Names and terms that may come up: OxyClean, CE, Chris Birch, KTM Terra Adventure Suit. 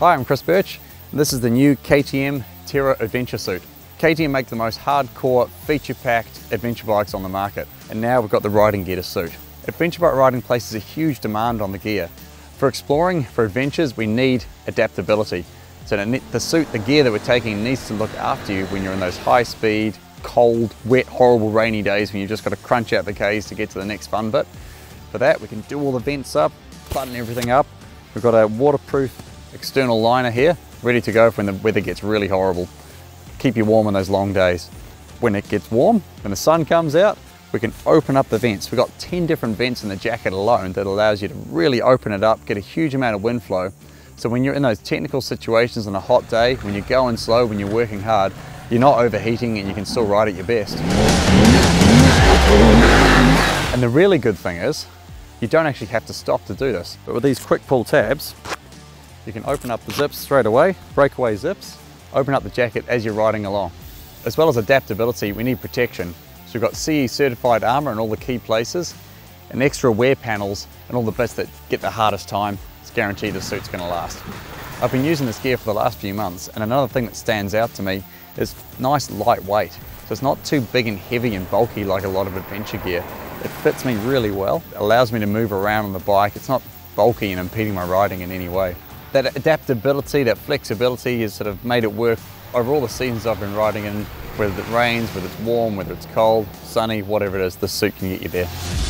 Hi, I'm Chris Birch, and this is the new KTM Terra Adventure Suit. KTM make the most hardcore, feature-packed adventure bikes on the market, and now we've got the riding gear to suit. Adventure bike riding places a huge demand on the gear. For exploring, for adventures, we need adaptability. So the gear that we're taking needs to look after you when you're in those high-speed, cold, wet, horrible, rainy days when you've just got to crunch out the Ks to get to the next fun bit. For that, we can do all the vents up, button everything up. We've got a waterproof external liner here, ready to go for when the weather gets really horrible. Keep you warm on those long days. When it gets warm, when the sun comes out, we can open up the vents. We've got 10 different vents in the jacket alone that allows you to really open it up, get a huge amount of wind flow. So when you're in those technical situations on a hot day, when you're going slow, when you're working hard, you're not overheating and you can still ride at your best. And the really good thing is, you don't actually have to stop to do this. But with these quick pull tabs, you can open up the zips straight away, breakaway zips, open up the jacket as you're riding along. As well as adaptability, we need protection. So we've got CE certified armor in all the key places and extra wear panels and all the bits that get the hardest time. It's guaranteed the suit's gonna last. I've been using this gear for the last few months, and another thing that stands out to me is nice lightweight. So it's not too big and heavy and bulky like a lot of adventure gear. It fits me really well. It allows me to move around on the bike. It's not bulky and impeding my riding in any way. That adaptability, that flexibility has sort of made it work over all the seasons I've been riding in, whether it rains, whether it's warm, whether it's cold, sunny, whatever it is, this suit can get you there.